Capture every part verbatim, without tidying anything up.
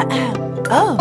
Oh.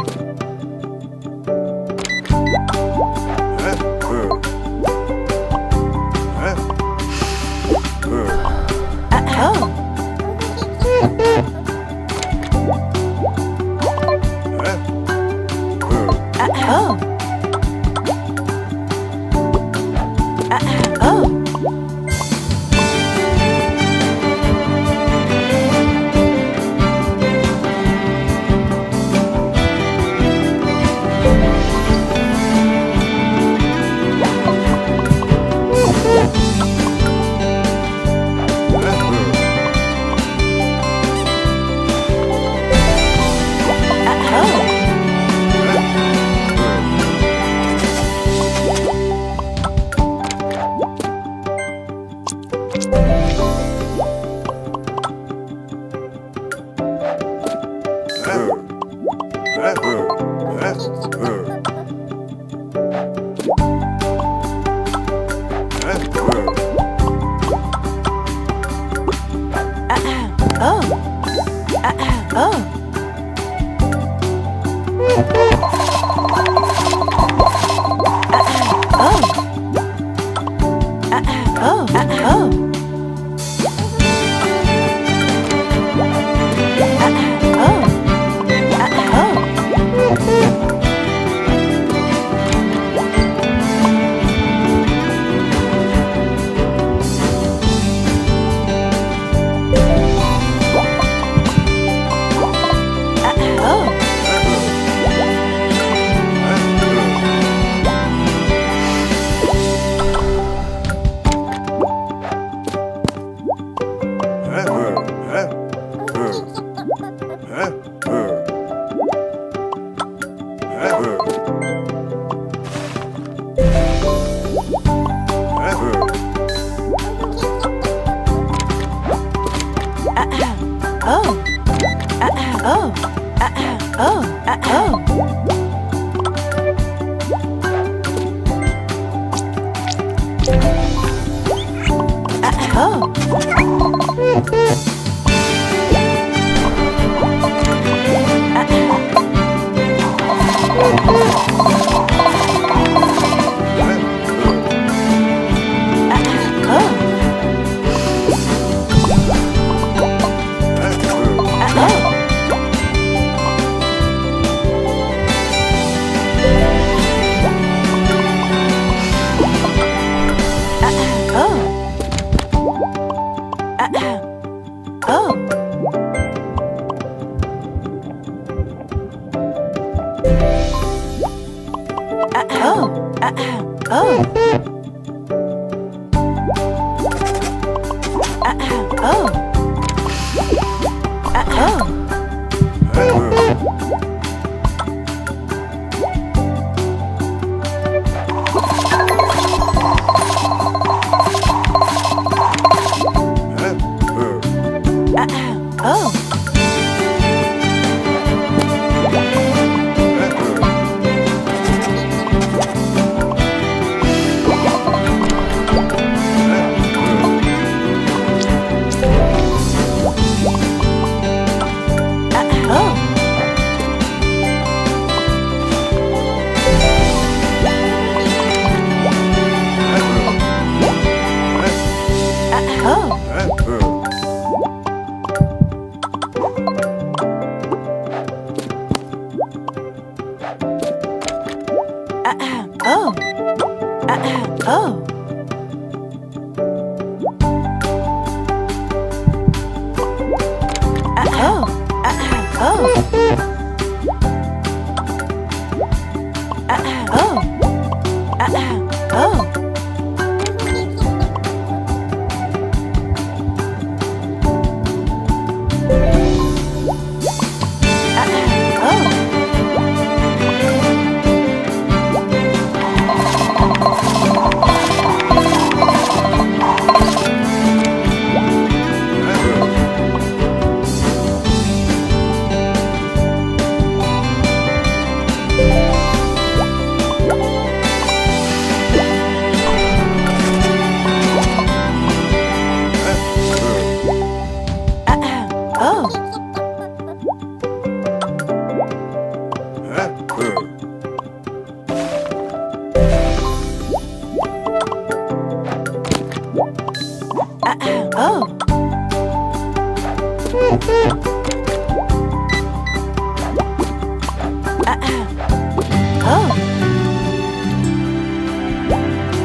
Oh,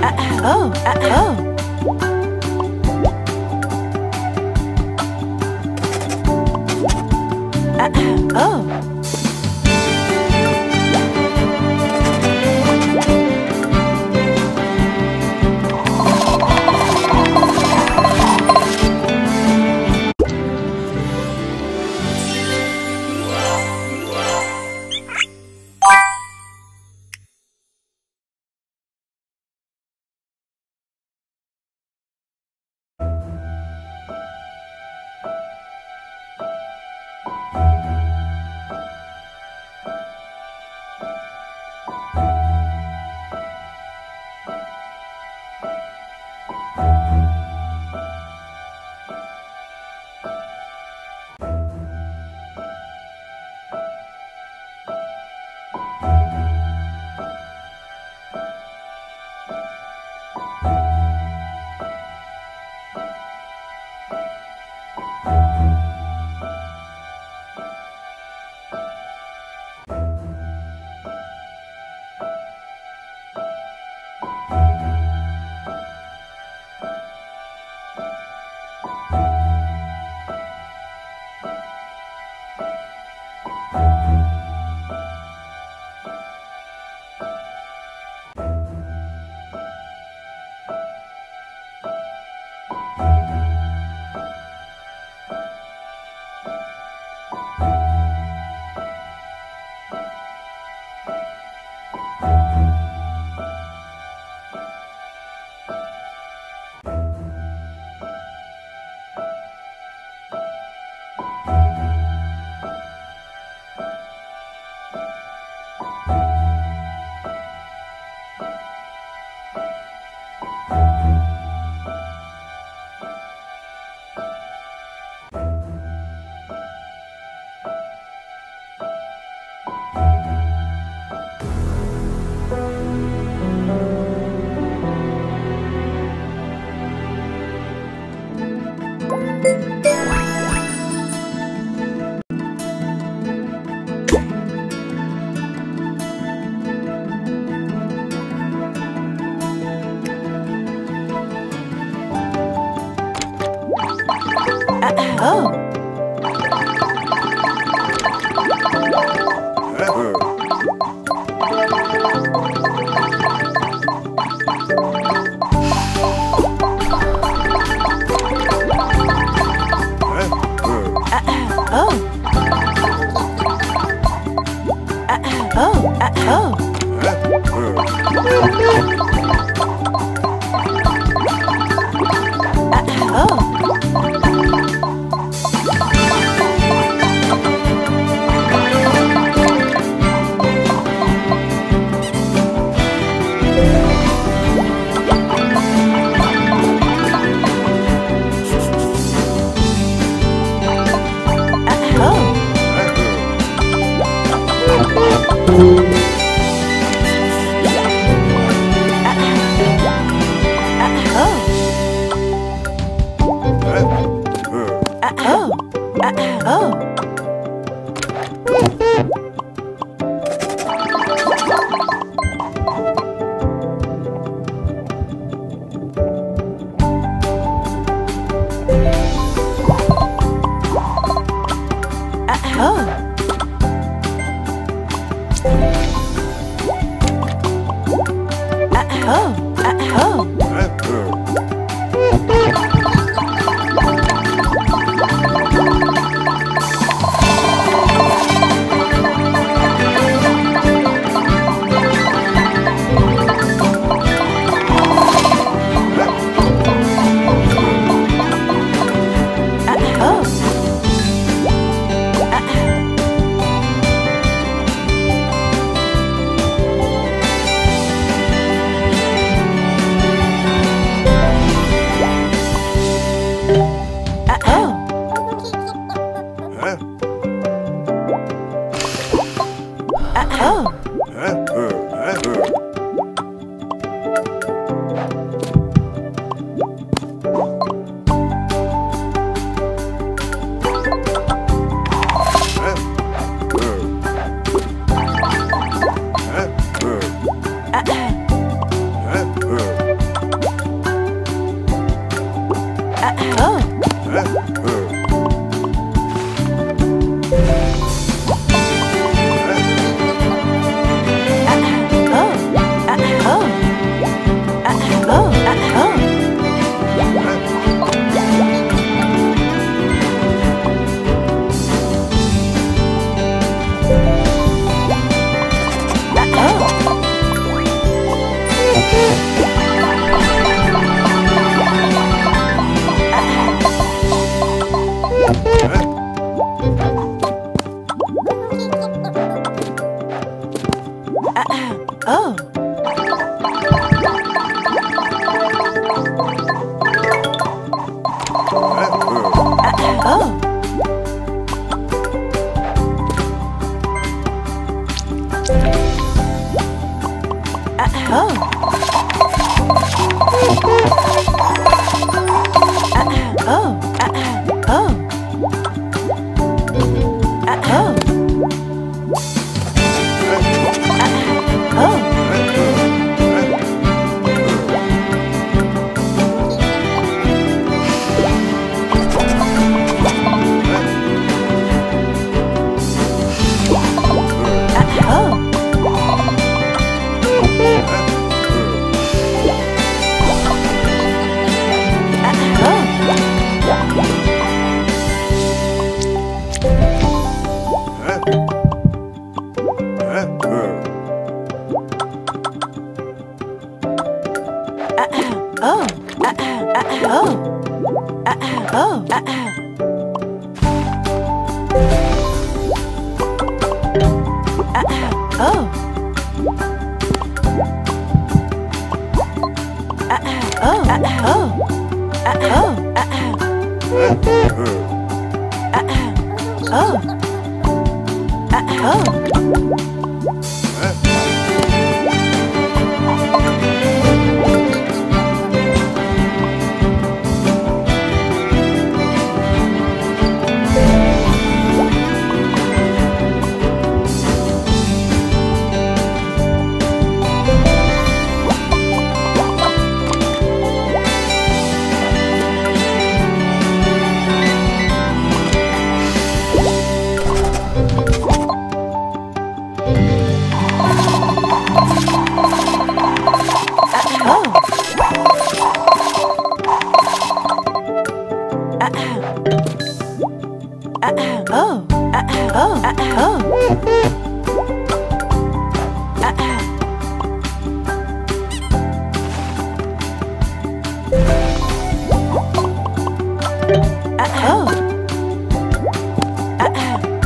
uh oh. Uh oh. Oh.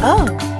Oh.